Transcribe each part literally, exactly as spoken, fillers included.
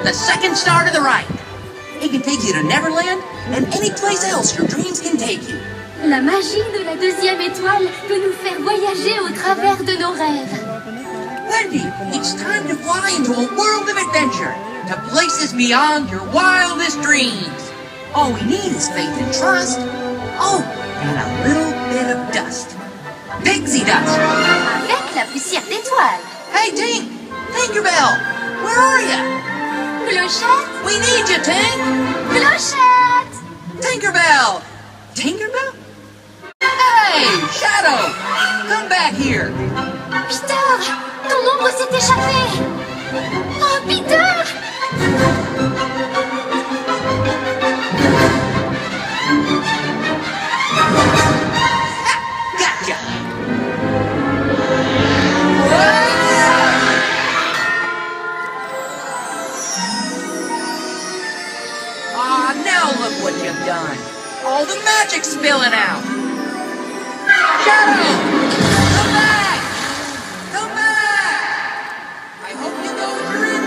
The second star to the right. It can take you to Neverland and any place else your dreams can take you. La magie de la deuxième étoile peut nous faire voyager au travers de nos rêves. Wendy, it's time to fly into a world of adventure, to places beyond your wildest dreams. All we need is faith and trust. Oh, and a little bit of dust. Pixie dust. Avec la poussière d'étoiles. Hey, Tink! Tinkerbell! Where are you? Clochette? We need you, Tink! Clochette! Tinkerbell! Tinkerbell? Hey! Shadow! Come back here! Peter! Ton ombre s'est échappée! Oh, Peter! Ah, gotcha! Whoa! What you've done. All the magic spilling out. Shadow! Come back! Come back! I hope you know what you're in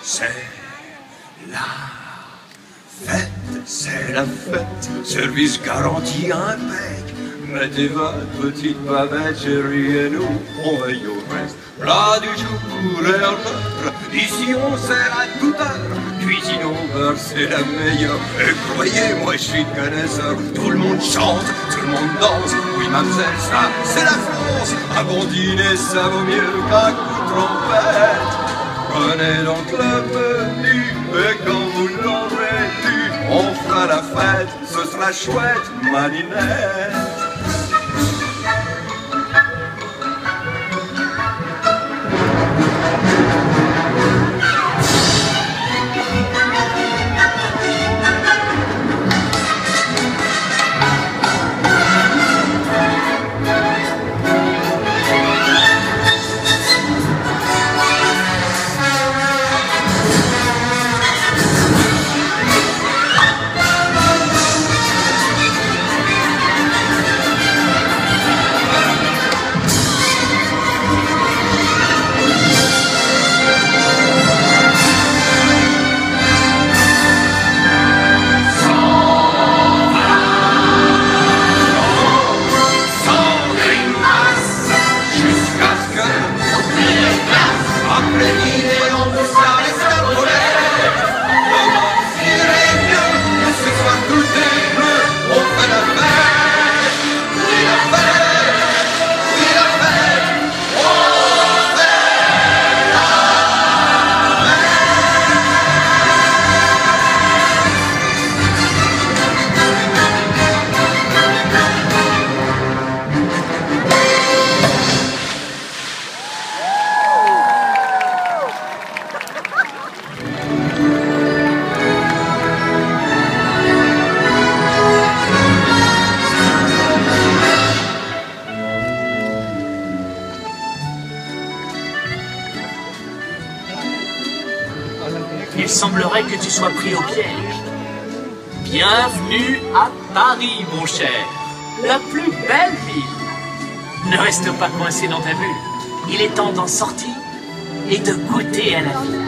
for. C'est la fête. C'est la fête. Service garanti impec. Mettez votre petite pavette, chérie, et nous, on veille au reste. Plat du jour et en beurre, ici on sert à tout heure. Cuisine au beurre, c'est la meilleure. Et croyez-moi, je suis connaisseur. Tout le monde chante, tout le monde danse. Oui, mademoiselle, ça, c'est la France. Un bon dîner, ça vaut mieux qu'un coup de trompette. Prenez donc le menu, et quand vous l'aurez vu, on fera la fête. Ce sera chouette, maninette. Il semblerait que tu sois pris au piège. Bienvenue à Paris, mon cher. La plus belle ville. Ne reste pas coincé dans ta bulle. Il est temps d'en sortir et de goûter à la vie.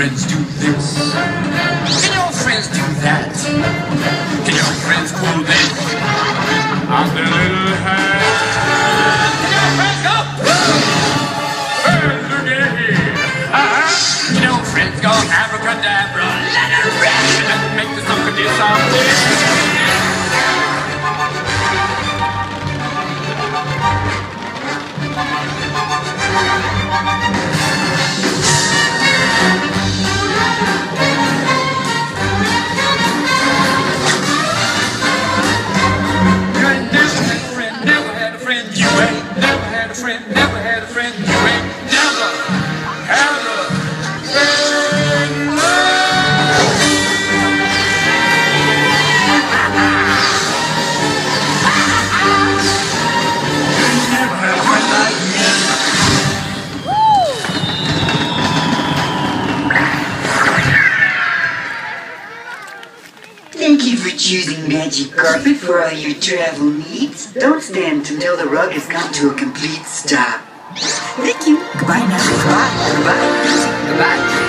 friends do this? Can your friends do that? Can your friends pull this? I'm the little hand. Can your friends go? Friends, look at here. Can your friends go abracadabra? Let it rip! Let it make the sucker disappear. Thank you for choosing Magic Carpet for all your travel needs. Don't stand until the rug has come to a complete stop. Thank you. Goodbye now. Goodbye. Goodbye. Goodbye. Goodbye.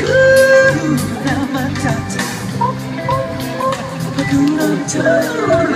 Hakuna Matata. Hakuna Matata.